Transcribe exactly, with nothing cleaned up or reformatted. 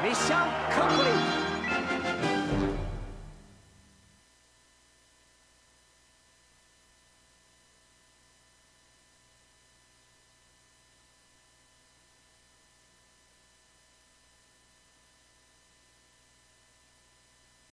Mission complete!